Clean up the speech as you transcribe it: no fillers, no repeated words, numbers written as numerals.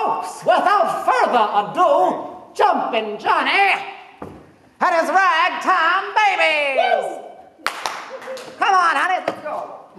folks, without further ado, Jumpin' Johnny and His Ragtime Babies! Come on, honey, let's go.